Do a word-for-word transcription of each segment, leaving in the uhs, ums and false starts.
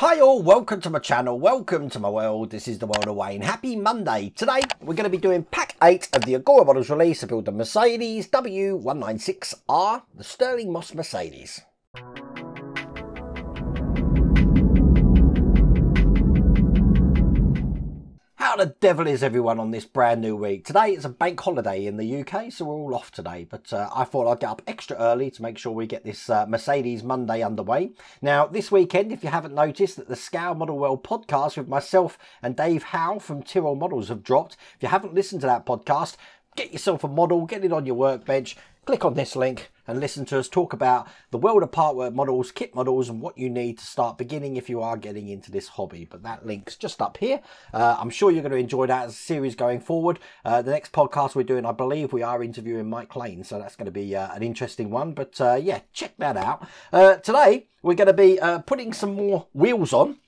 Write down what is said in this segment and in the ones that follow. Hi all, welcome to my channel, welcome to my world. This is the World of Wayne. Happy Monday. Today we're going to be doing pack eight of the Agora Models release. I built the Mercedes W one nine six R, the Stirling Moss Mercedes. How the devil is everyone on this brand new week? Today it's a bank holiday in the U K, so we're all off today, but uh, I thought I'd get up extra early to make sure we get this uh, Mercedes Monday underway. Now, this weekend, if you haven't noticed, that the Scale Model World podcast with myself and Dave Howe from Tyrell Models have dropped. If you haven't listened to that podcast, get yourself a model, get it on your workbench, click on this link and listen to us talk about the world of partwork models, kit models and what you need to start beginning if you are getting into this hobby. But that link's just up here. Uh, I'm sure you're going to enjoy that as a series going forward. Uh, the next podcast we're doing, I believe we are interviewing Mike Lane. So that's going to be uh, an interesting one. But uh, yeah, check that out. Uh, today, we're going to be uh, putting some more wheels on.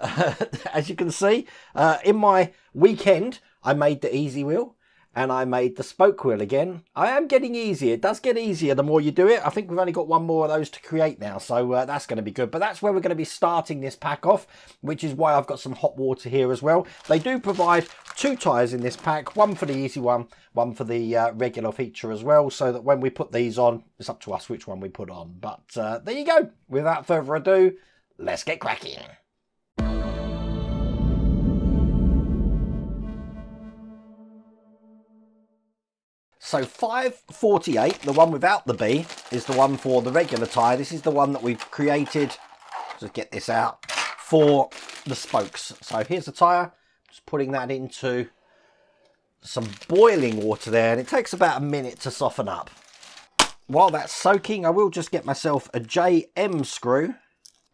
Uh, as you can see, uh, in my weekend, I made the easy wheel. And I made the spoke wheel again. I am getting easier. It does get easier the more you do it. I think we've only got one more of those to create now. So uh, that's going to be good. But that's where we're going to be starting this pack off, which is why I've got some hot water here as well. They do provide two tyres in this pack. One for the easy one, one for the uh, regular feature as well. So that when we put these on, it's up to us which one we put on. But uh, there you go. Without further ado, let's get cracking. So five forty-eight, the one without the B, is the one for the regular tyre. This is the one that we've created, just get this out, for the spokes. So here's the tyre, just putting that into some boiling water there, and it takes about a minute to soften up. While that's soaking, I will just get myself a J M screw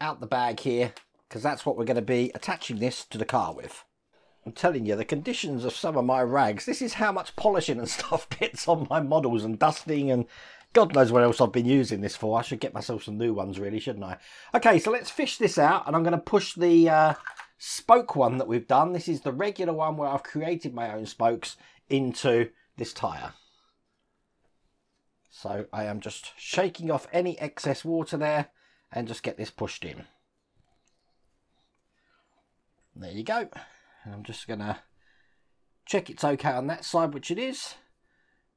out the bag here, because that's what we're going to be attaching this to the car with. I'm telling you, the conditions of some of my rags, this is how much polishing and stuff gets on my models and dusting and God knows what else I've been using this for. I should get myself some new ones really, shouldn't I? Okay, so let's fish this out and I'm going to push the uh, spoke one that we've done. This is the regular one where I've created my own spokes into this tyre. So I am just shaking off any excess water there and just get this pushed in. There you go. And I'm just going to check it's okay on that side, which it is.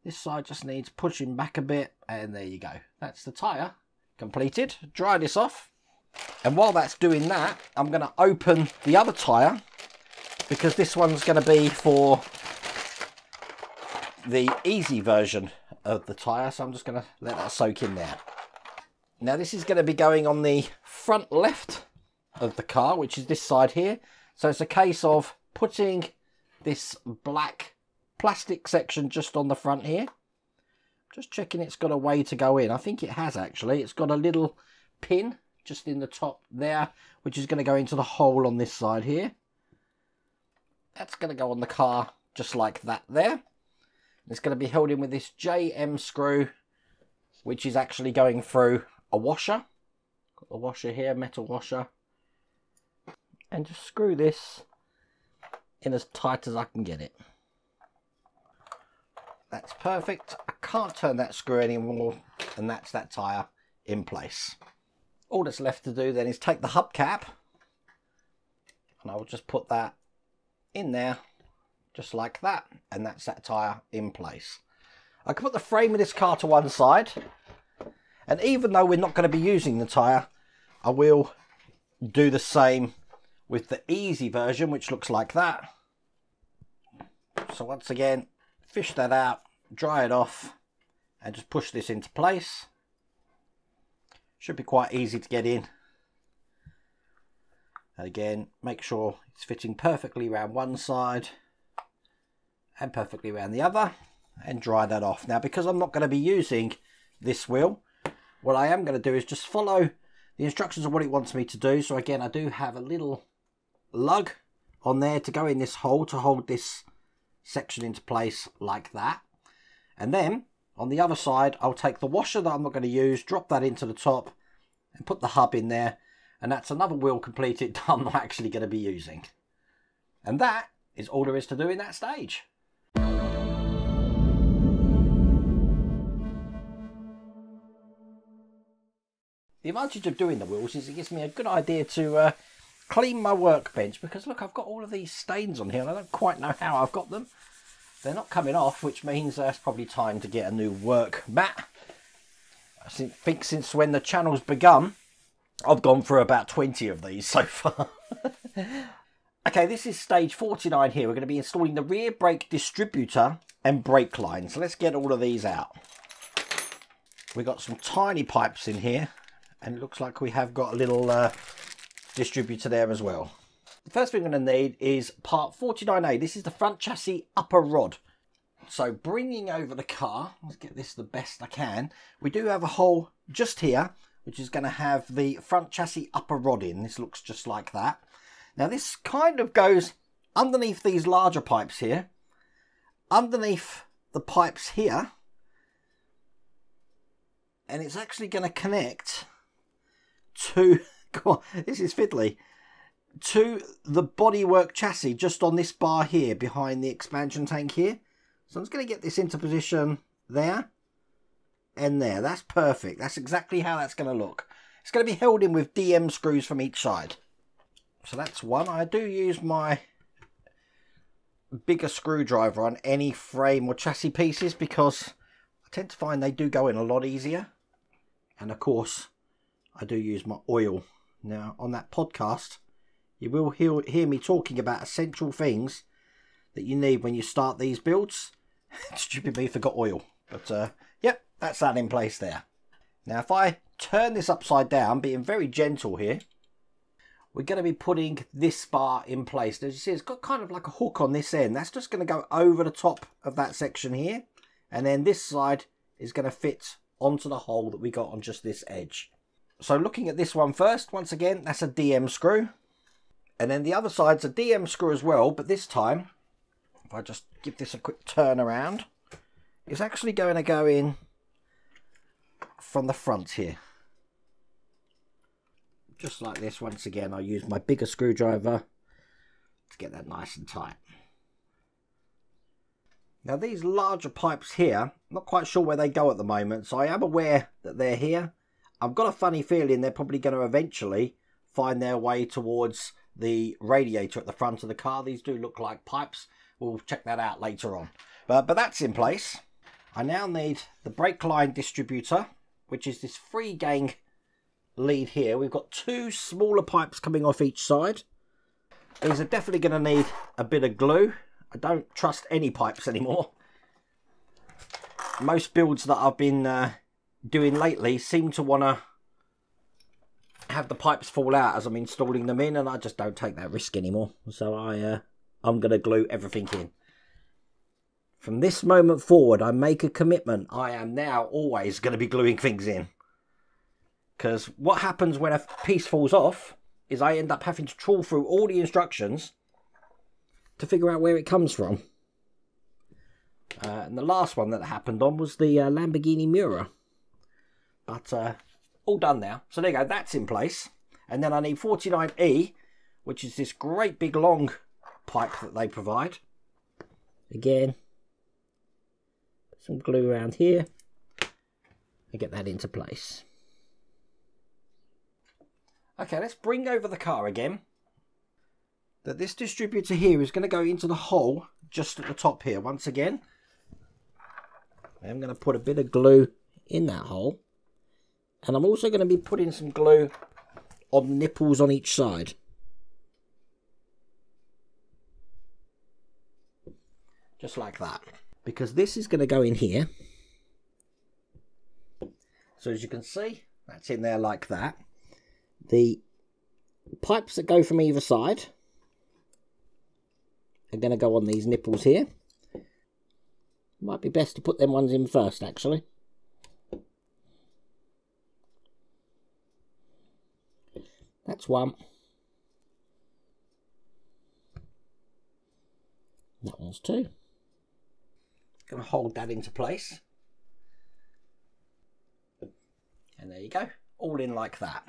This side just needs pushing back a bit. And there you go. That's the tyre completed. Dry this off. And while that's doing that, I'm going to open the other tyre because this one's going to be for the easy version of the tyre. So I'm just going to let that soak in there. Now this is going to be going on the front left of the car, which is this side here. So it's a case of putting this black plastic section just on the front here. Just checking it's got a way to go in. I think it has actually. It's got a little pin just in the top there, which is going to go into the hole on this side here. That's going to go on the car just like that there. It's going to be held in with this J M screw, which is actually going through a washer. Got the washer here, metal washer. And just screw this in as tight as I can get it. That's perfect. I can't turn that screw anymore, and that's that tyre in place. All that's left to do then is take the hubcap, and I will just put that in there, just like that, and that's that tyre in place. I can put the frame of this car to one side, and even though we're not going to be using the tyre, I will do the same with the easy version, which looks like that. So once again, fish that out, dry it off, and just push this into place. Should be quite easy to get in. And again, make sure it's fitting perfectly around one side and perfectly around the other, and dry that off. Now, because I'm not going to be using this wheel, what I am going to do is just follow the instructions of what it wants me to do. So again, I do have a little lug on there to go in this hole to hold this section into place like that, and then on the other side I'll take the washer that I'm not going to use, drop that into the top and put the hub in there, and that's another wheel completed that I'm not actually going to be using. And that is all there is to do in that stage. The advantage of doing the wheels is it gives me a good idea to uh, clean my workbench, because look, I've got all of these stains on here and I don't quite know how I've got them. They're not coming off, which means uh, it's probably time to get a new work mat. I think since when the channel's begun, I've gone through about twenty of these so far. Okay, this is stage forty-nine here. We're going to be installing the rear brake distributor and brake line. So let's get all of these out. We've got some tiny pipes in here, and it looks like we have got a little uh, distributor there as well. The first thing we're going to need is part forty-nine A. This is the front chassis upper rod. So bringing over the car, let's get this the best I can. We do have a hole just here, which is going to have the front chassis upper rod in. This looks just like that. Now this kind of goes underneath these larger pipes here, underneath the pipes here, and it's actually going to connect to, God, this is fiddly, to the bodywork chassis just on this bar here behind the expansion tank here. So I'm just going to get this into position there and there. That's perfect. That's exactly how that's going to look. It's going to be held in with D M screws from each side. So that's one. I do use my bigger screwdriver on any frame or chassis pieces because I tend to find they do go in a lot easier. And of course, I do use my oil. Now, on that podcast, you will hear, hear me talking about essential things that you need when you start these builds. Stupid me, forgot oil. But, uh, yep, that's that in place there. Now, if I turn this upside down, being very gentle here, we're going to be putting this bar in place. As you see, it's got kind of like a hook on this end. That's just going to go over the top of that section here. And then this side is going to fit onto the hole that we got on just this edge. So looking at this one first, once again, that's a D M screw. And then the other side's a D M screw as well. But this time, if I just give this a quick turn around, it's actually going to go in from the front here. Just like this, once again, I use my bigger screwdriver to get that nice and tight. Now these larger pipes here, I'm not quite sure where they go at the moment, so I am aware that they're here. I've got a funny feeling they're probably going to eventually find their way towards the radiator at the front of the car. These do look like pipes. We'll check that out later on. But, but that's in place. I now need the brake line distributor, which is this free gang lead here. We've got two smaller pipes coming off each side. These are definitely going to need a bit of glue. I don't trust any pipes anymore. Most builds that I've been uh, doing lately seem to want to have the pipes fall out as I'm installing them in, and I just don't take that risk anymore. So I, uh, I'm going to glue everything in. From this moment forward, I make a commitment. I am now always going to be gluing things in. Because what happens when a piece falls off is I end up having to trawl through all the instructions to figure out where it comes from. Uh, and the last one that happened on was the uh, Lamborghini Miura. But uh, all done now. So there you go, that's in place. And then I need forty-nine E, which is this great big long pipe that they provide. Again, some glue around here and get that into place. Okay, let's bring over the car again. That this distributor here is going to go into the hole just at the top here once again. I'm going to put a bit of glue in that hole. And I'm also going to be putting some glue on nipples on each side. Just like that. Because this is going to go in here. So as you can see, that's in there like that. The pipes that go from either side are going to go on these nipples here. Might be best to put them ones in first, actually. That's one. That one's two. Going to hold that into place. And there you go. All in like that.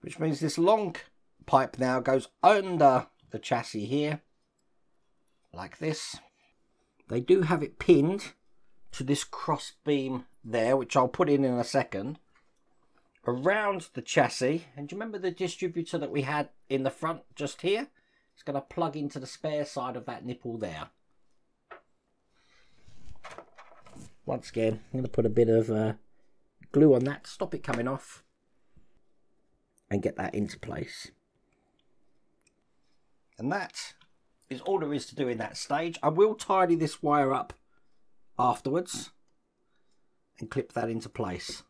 Which means this long pipe now goes under the chassis here, like this. They do have it pinned to this cross beam there, which I'll put in in a second. around the chassis. And do you remember the distributor that we had in the front just here? It's going to plug into the spare side of that nipple there. Once again, I'm going to put a bit of uh, glue on that, stop it coming off, and get that into place. And that is all there is to do in that stage. I will tidy this wire up afterwards and clip that into place.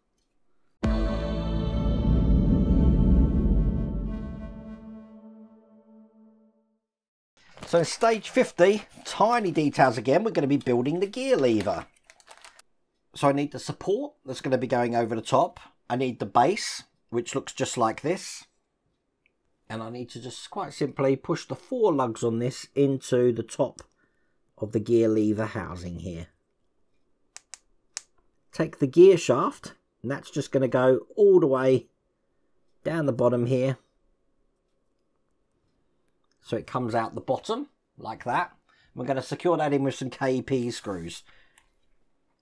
So in stage fifty, tiny details again, we're going to be building the gear lever. So I need the support that's going to be going over the top. I need the base, which looks just like this. And I need to just quite simply push the four lugs on this into the top of the gear lever housing here. Take the gear shaft, and that's just going to go all the way down the bottom here. So it comes out the bottom like that. We're going to secure that in with some K P screws.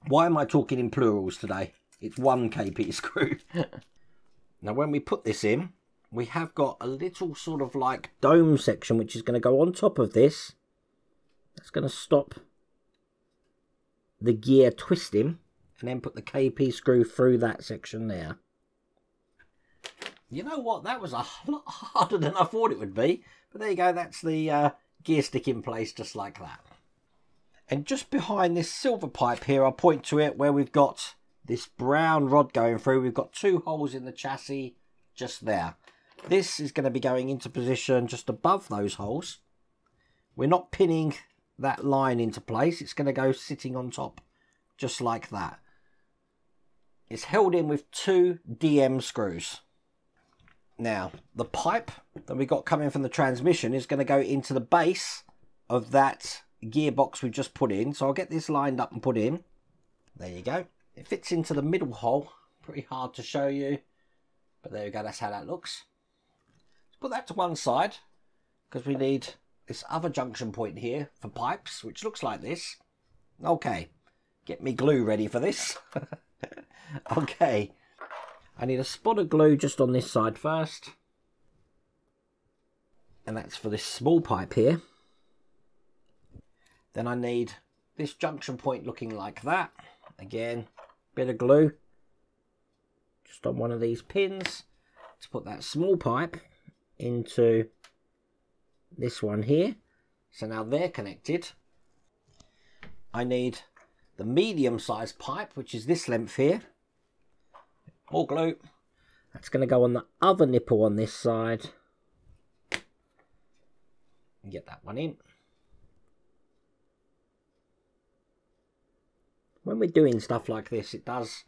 Why am I talking in plurals today? It's one K P screw. Now when we put this in, we have got a little sort of like dome section which is going to go on top of this. That's going to stop the gear twisting, and then put the K P screw through that section there. You know what? That was a lot harder than I thought it would be. But there you go, that's the uh, gear stick in place just like that. And just behind this silver pipe here, I'll point to it where we've got this brown rod going through. We've got two holes in the chassis just there. This is going to be going into position just above those holes. We're not pinning that line into place. It's going to go sitting on top just like that. It's held in with two D M screws. Now, the pipe that we got coming from the transmission is going to go into the base of that gearbox we just put in. So I'll get this lined up and put in. There you go. It fits into the middle hole. Pretty hard to show you. But there you go. That's how that looks. Let's put that to one side because we need this other junction point here for pipes, which looks like this. Okay. Get me glue ready for this. Okay. I need a spot of glue just on this side first. And that's for this small pipe here. Then I need this junction point looking like that. Again, bit of glue. Just on one of these pins to put that small pipe into this one here. So now they're connected. I need the medium-sized pipe, which is this length here. More glue. That's going to go on the other nipple on this side. And get that one in. When we're doing stuff like this, it does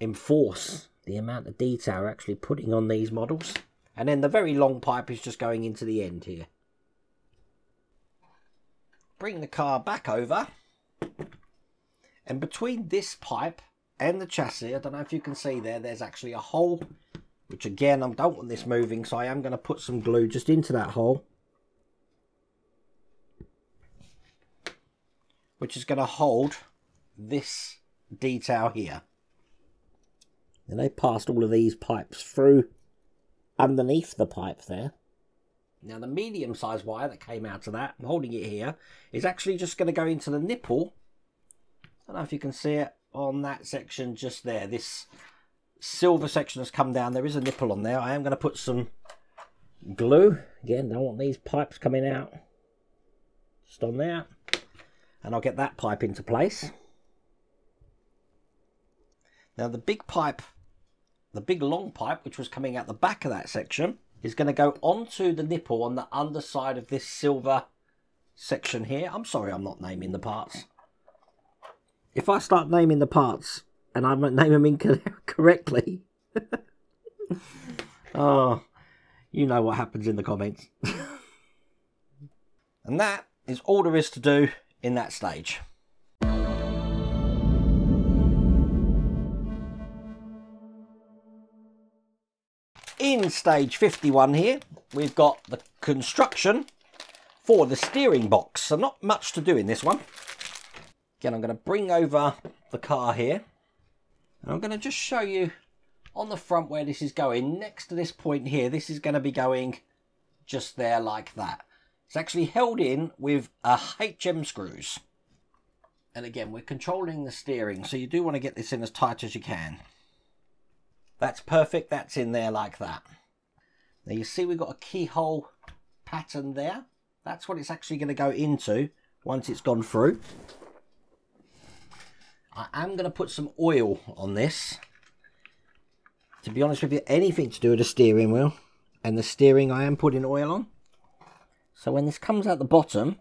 enforce the amount of detail we're actually putting on these models. And then the very long pipe is just going into the end here. Bring the car back over. And between this pipe and the chassis, I don't know if you can see there, there's actually a hole, which again, I don't want this moving, so I am going to put some glue just into that hole, which is going to hold this detail here. And they passed all of these pipes through underneath the pipe there. Now the medium-sized wire that came out of that, I'm holding it here, is actually just going to go into the nipple. I don't know if you can see it on that section just there. This silver section has come down. There is a nipple on there. I am going to put some glue. Again, don't want these pipes coming out. Just on there. And I'll get that pipe into place. Now the big pipe, the big long pipe, which was coming out the back of that section, is going to go onto the nipple on the underside of this silver section here. I'm sorry I'm not naming the parts. If I start naming the parts and I name them incorrectly, oh, you know what happens in the comments. And that is all there is to do in that stage. In stage fifty-one here, we've got the construction for the steering box. So not much to do in this one. Again, I'm going to bring over the car here, and I'm going to just show you on the front where this is going, next to this point here, this is going to be going just there like that. It's actually held in with a H M screws. And again, we're controlling the steering, so you do want to get this in as tight as you can. That's perfect. That's in there like that. Now you see we've got a keyhole pattern there. That's what it's actually going to go into once it's gone through. I am going to put some oil on this. To be honest with you, anything to do with the steering wheel and the steering, I am putting oil on. So when this comes out the bottom,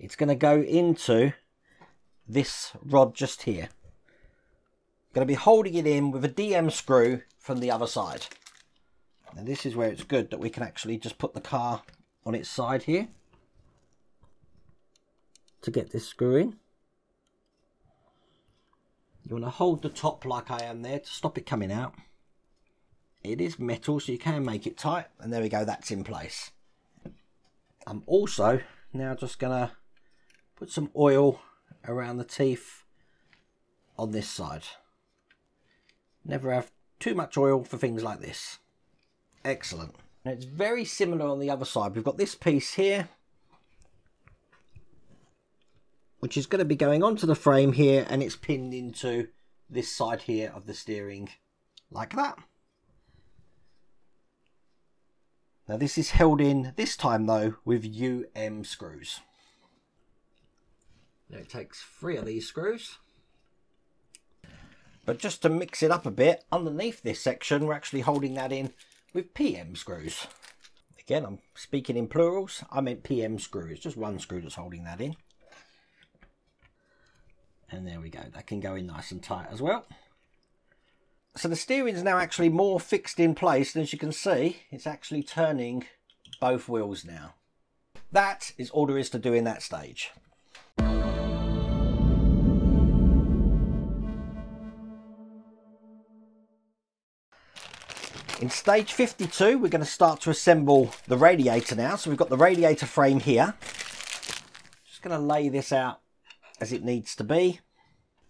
it's going to go into this rod just here. Going to be holding it in with a D M screw from the other side. Now this is where it's good that we can actually just put the car on its side here to get this screw in. You want to hold the top like I am there to stop it coming out. It is metal, so you can make it tight, and there we go, that's in place. I'm also now just gonna put some oil around the teeth on this side. Never have too much oil for things like this. Excellent. Now it's very similar on the other side. We've got this piece here, which is going to be going onto the frame here, and it's pinned into this side here of the steering like that. Now this is held in this time though with U M screws. Now it takes three of these screws. But just to mix it up a bit, underneath this section, we're actually holding that in with P M screws. Again, I'm speaking in plurals. I meant P M screw. It's just one screw that's holding that in. And there we go. That can go in nice and tight as well. So the steering is now actually more fixed in place. And as you can see, it's actually turning both wheels now. That is all there is to do in that stage. In stage fifty-two, we're going to start to assemble the radiator now. So we've got the radiator frame here. Just going to lay this out as it needs to be.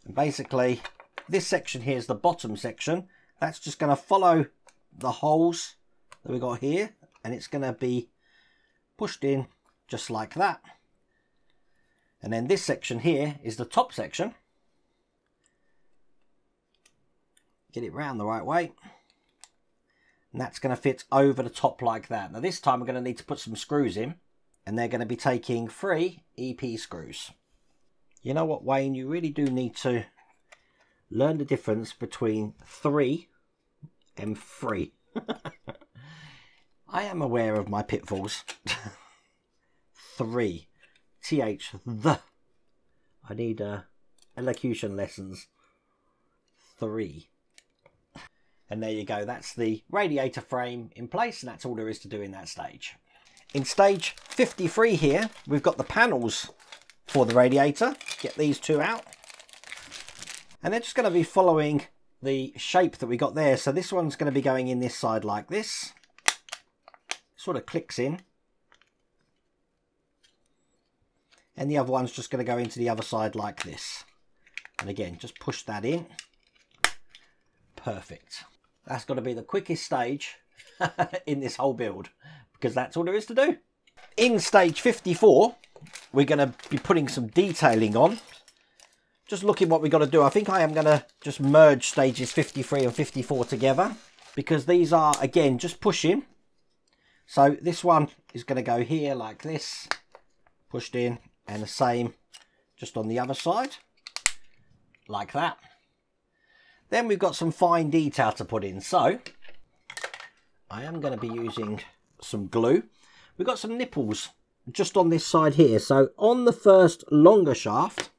And basically, this section here is the bottom section. That's just going to follow the holes that we've got here. And it's going to be pushed in just like that. And then this section here is the top section. Get it round the right way. And that's going to fit over the top like that. Now this time we're going to need to put some screws in, and they're going to be taking three E P screws. You know what, Wayne, you really do need to learn the difference between three and three. I am aware of my pitfalls. Three. T H, the. I need uh, elocution lessons. Three. And there you go, that's the radiator frame in place, and that's all there is to do in that stage. In stage fifty-three here, we've got the panels for the radiator. Get these two out. And they're just going to be following the shape that we got there. So this one's going to be going in this side like this. Sort of clicks in. And the other one's just going to go into the other side like this. And again, just push that in. Perfect. That's got to be the quickest stage in this whole build, because that's all there is to do. In stage fifty-four, we're going to be putting some detailing on. Just looking what we've got to do. I think I am going to just merge stages fifty-three and fifty-four together, because these are, again, just pushing. So this one is going to go here like this, pushed in, and the same just on the other side, like that. Then we've got some fine detail to put in, so I am going to be using some glue. We've got some nipples just on this side here. So on the first longer shaft,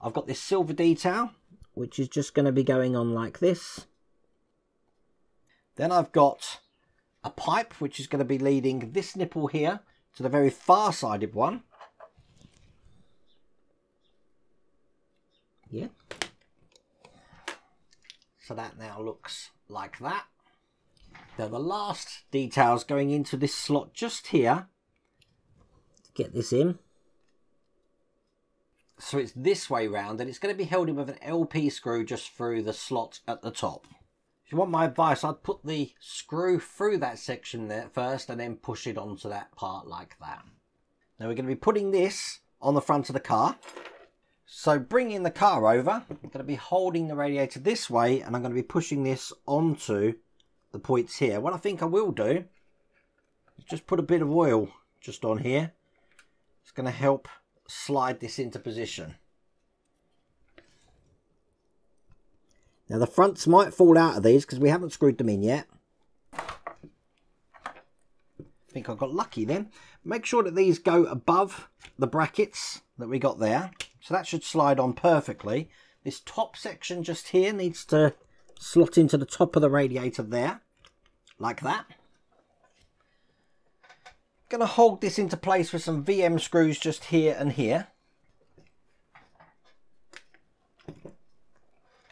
I've got this silver detail, which is just going to be going on like this. Then I've got a pipe, which is going to be leading this nipple here to the very far-sided one. Yeah. So that now looks like that. Now the last details going into this slot just here to get this in. so it's this way round, and it's going to be held in with an L P screw just through the slot at the top. If you want my advice, I'd put the screw through that section there first and then push it onto that part like that. Now we're going to be putting this on the front of the car. So bringing the car over, I'm going to be holding the radiator this way and I'm going to be pushing this onto the points here. What I think I will do is just put a bit of oil just on here. It's going to help slide this into position. Now the fronts might fall out of these because we haven't screwed them in yet. I think I got lucky then. Make sure that these go above the brackets that we got there. So that should slide on perfectly. This top section just here needs to slot into the top of the radiator there, like that. Going to hold this into place with some V M screws just here and here.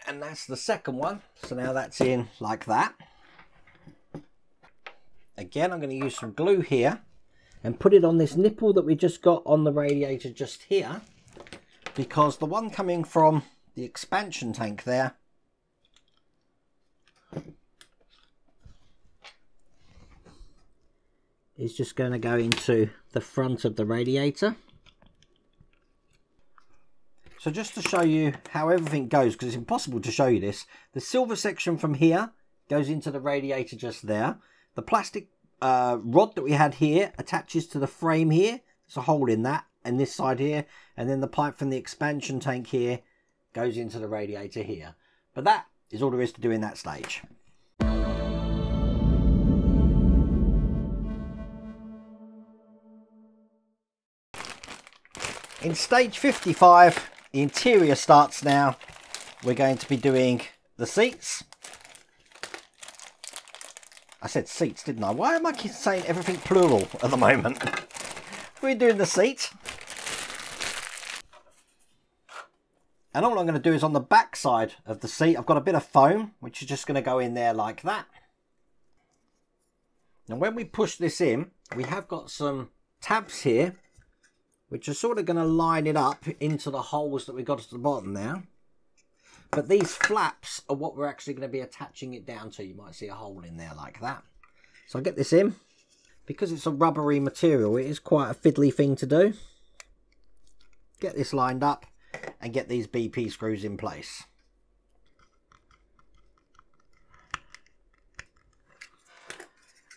And that's the second one. So now that's in like that. Again, I'm going to use some glue here and put it on this nipple that we just got on the radiator just here, because the one coming from the expansion tank there is just going to go into the front of the radiator. So just to show you how everything goes, because it's impossible to show you this, the silver section from here goes into the radiator just there. The plastic uh, rod that we had here attaches to the frame here. There's a hole in that, and this side here, and then the pipe from the expansion tank here goes into the radiator here. But that is all there is to do in that stage. In stage fifty-five, the interior starts now. We're going to be doing the seats. I said seats, didn't I? Why am I saying everything plural at the moment? We're doing the seat. And all I'm going to do is on the back side of the seat, I've got a bit of foam, which is just going to go in there like that. Now when we push this in, we have got some tabs here, which are sort of going to line it up into the holes that we got at the bottom now. But these flaps are what we're actually going to be attaching it down to. You might see a hole in there like that. So I'll get this in. Because it's a rubbery material, it is quite a fiddly thing to do. Get this lined up and get these B P screws in place.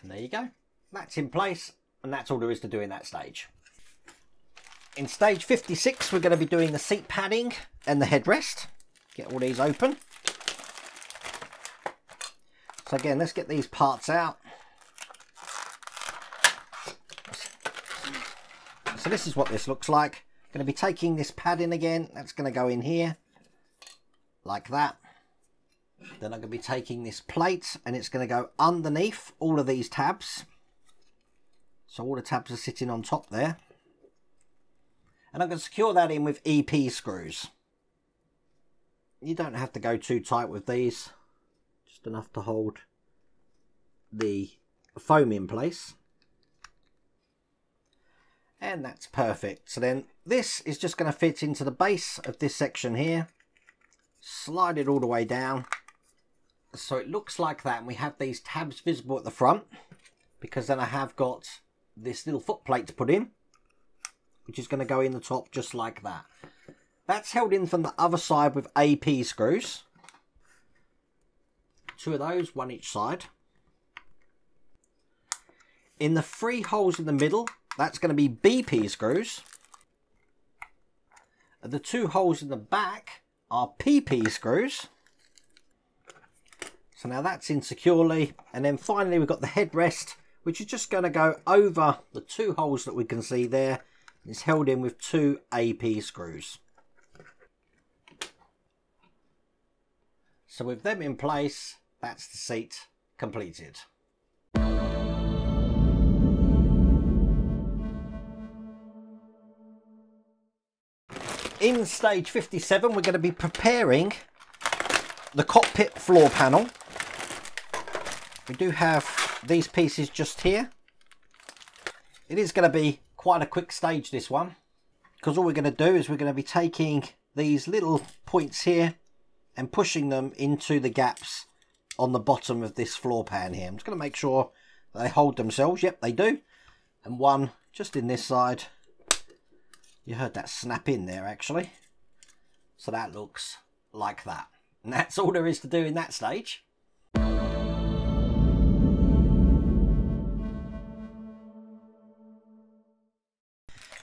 And there you go. That's in place, and that's all there is to do in that stage. In stage fifty-six, we're going to be doing the seat padding and the headrest. Get all these open. So again, let's get these parts out. So this is what this looks like. Going to be taking this padding again. That's going to go in here, like that. Then I'm going to be taking this plate, and it's going to go underneath all of these tabs. So all the tabs are sitting on top there. And I'm going to secure that in with E P screws. You don't have to go too tight with these. Just enough to hold the foam in place. And that's perfect. So then this is just going to fit into the base of this section here. Slide it all the way down. So it looks like that. And we have these tabs visible at the front, because then I have got this little foot plate to put in, which is going to go in the top just like that. That's held in from the other side with A P screws. Two of those, one each side. In the three holes in the middle, that's going to be B P screws. The two holes in the back are P P screws. So now that's in securely. And then finally, we've got the headrest, which is just going to go over the two holes that we can see there. It's held in with two A P screws. So with them in place, that's the seat completed. In stage fifty-seven, we're going to be preparing the cockpit floor panel. We do have these pieces just here. It is going to be quite a quick stage, this one. because all we're going to do is we're going to be taking these little points here and pushing them into the gaps on the bottom of this floor pan here. I'm just going to make sure that they hold themselves. Yep, they do. And one just in this side. You heard that snap in there, actually. So that looks like that. And that's all there is to do in that stage.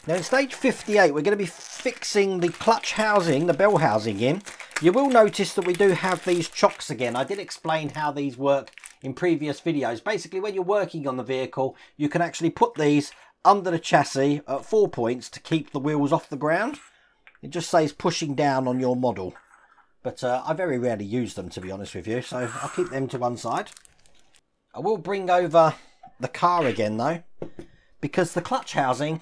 Now in stage fifty-eight, we're going to be fixing the clutch housing, the bell housing in. You will notice that we do have these chocks again. I did explain how these work in previous videos. Basically, when you're working on the vehicle, you can actually put these under the chassis at four points to keep the wheels off the ground. It just says pushing down on your model. But uh, I very rarely use them, to be honest with you, so I'll keep them to one side. I will bring over the car again, though, because the clutch housing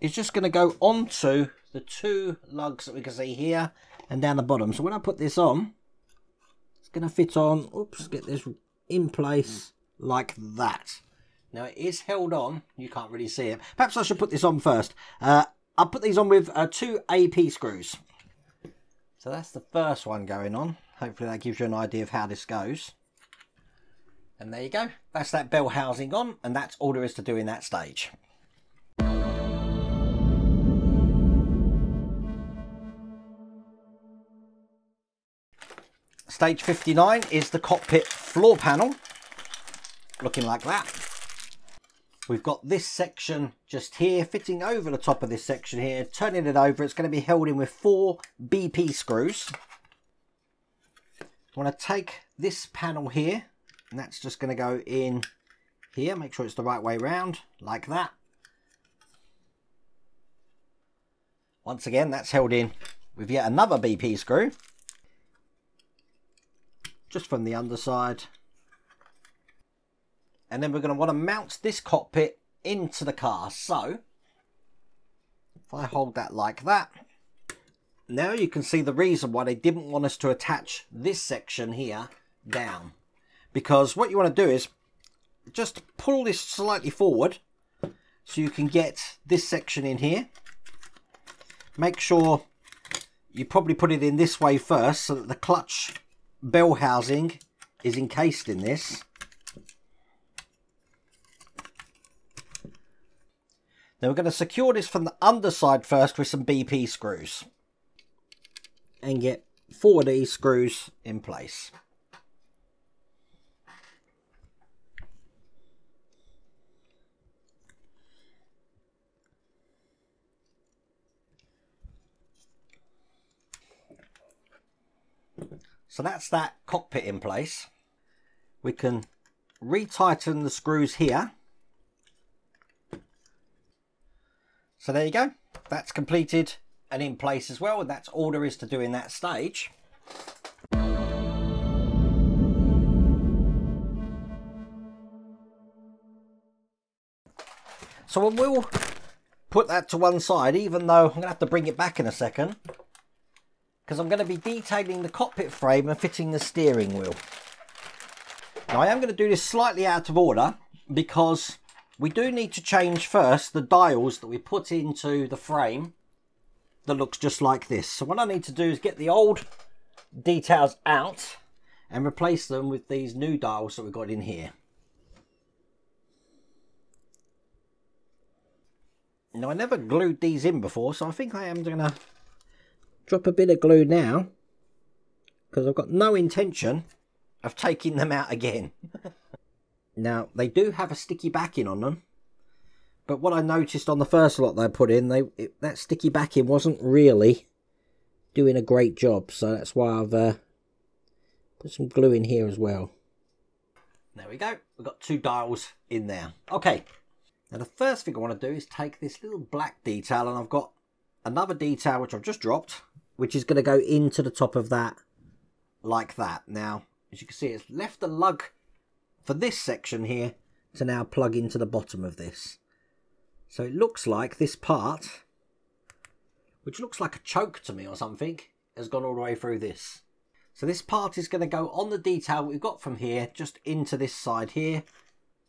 is just going to go onto the two lugs that we can see here and down the bottom. So when I put this on, it's going to fit on, oops, get this in place like that. Now it is held on, you can't really see it. Perhaps I should put this on first. Uh, I'll put these on with uh, two A P screws. So that's the first one going on. Hopefully that gives you an idea of how this goes. And there you go. That's that bell housing on, and that's all there is to do in that stage. Stage fifty-nine is the cockpit floor panel, looking like that. We've got this section just here, fitting over the top of this section here, turning it over. It's going to be held in with four B P screws. I want to take this panel here, and that's just going to go in here. Make sure it's the right way round, like that. Once again, that's held in with yet another B P screw. Just from the underside. And then we're going to want to mount this cockpit into the car. So if I hold that like that, now you can see the reason why they didn't want us to attach this section here down, because what you want to do is just pull this slightly forward so you can get this section in here. Make sure you probably put it in this way first so that the clutch bell housing is encased in this. Now we're going to secure this from the underside first with some B P screws and get four of these screws in place. So that's that cockpit in place. We can retighten the screws here. So there you go, that's completed and in place as well, and that's all there is to do in that stage. So I will put that to one side, even though I'm going to have to bring it back in a second, because I'm going to be detailing the cockpit frame and fitting the steering wheel. Now I am going to do this slightly out of order, because we do need to change first the dials that we put into the frame that looks just like this. So what I need to do is get the old details out and replace them with these new dials that we've got in here. Now I never glued these in before, so I think I am going to drop a bit of glue now, because I've got no intention of taking them out again. Now, they do have a sticky backing on them, but what I noticed on the first lot that I put in, they it, that sticky backing wasn't really doing a great job, so that's why I've uh, put some glue in here as well. There we go. We've got two dials in there. Okay. Now, the first thing I want to do is take this little black detail, and I've got another detail which I've just dropped, which is going to go into the top of that like that. Now, as you can see, it's left the lug for this section here to now plug into the bottom of this. So it looks like this part, which looks like a choke to me or something, has gone all the way through this. So this part is going to go on the detail we've got from here just into this side here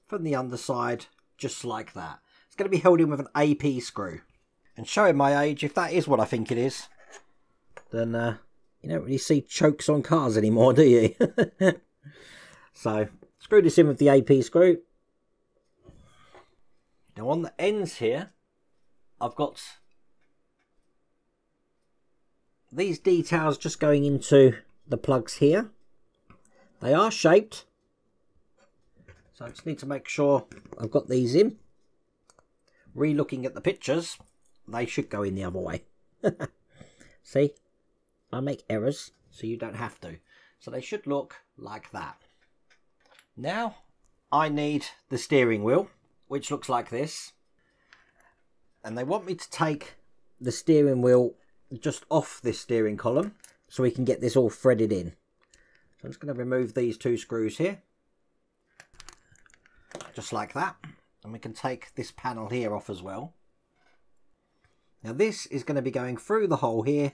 from the underside, just like that. It's going to be held in with an A P screw. and showing my age, if that is what I think it is, then uh, you don't really see chokes on cars anymore, do you? So, screw this in with the A P screw. Now on the ends here, I've got these details just going into the plugs here. They are shaped, so I just need to make sure I've got these in. Re-looking at the pictures, they should go in the other way. See, I make errors, so you don't have to. So they should look like that. Now, I need the steering wheel, which looks like this. And they want me to take the steering wheel just off this steering column, so we can get this all threaded in. So I'm just going to remove these two screws here, just like that. And we can take this panel here off as well. Now this is going to be going through the hole here,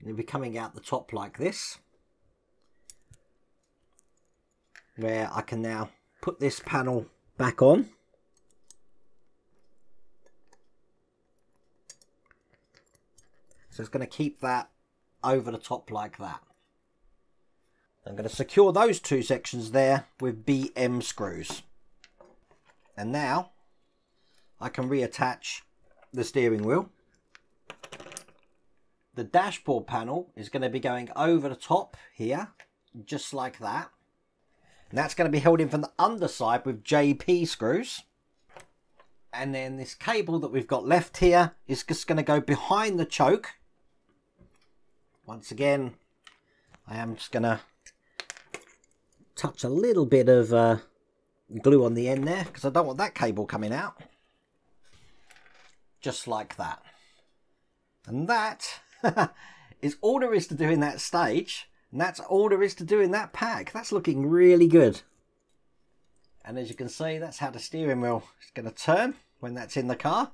and it'll be coming out the top like this, where I can now put this panel back on. So it's going to keep that over the top like that. I'm going to secure those two sections there with B M screws. And now I can reattach the steering wheel. The dashboard panel is going to be going over the top here, just like that. And that's going to be held in from the underside with J P screws. And then this cable that we've got left here is just going to go behind the choke. Once again, I am just going to touch a little bit of uh, glue on the end there, because I don't want that cable coming out, just like that. And that is all there is to do in that stage, and that's all there is to do in that pack. That's looking really good. And as you can see, that's how the steering wheel is going to turn when that's in the car.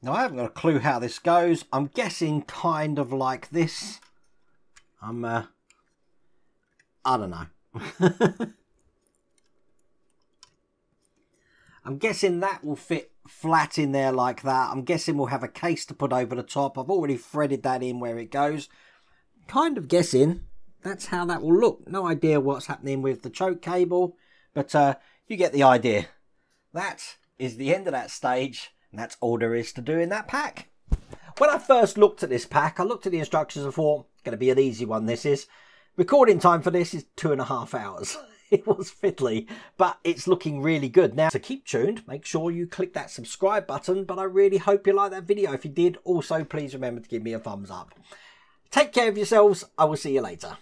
Now I haven't got a clue how this goes. I'm guessing kind of like this. I'm uh I don't know. I'm guessing that will fit flat in there like that. I'm guessing we'll have a case to put over the top. I've already threaded that in where it goes. Kind of guessing that's how that will look. No idea what's happening with the choke cable, but uh, you get the idea. That is the end of that stage, and that's all there is to do in that pack. When I first looked at this pack, I looked at the instructions and thought, it's going to be an easy one, this is. Recording time for this is two and a half hours. It was fiddly, but it's looking really good. Now, so keep tuned. Make sure you click that subscribe button, but I really hope you like that video. If you did, also please remember to give me a thumbs up. Take care of yourselves. I will see you later.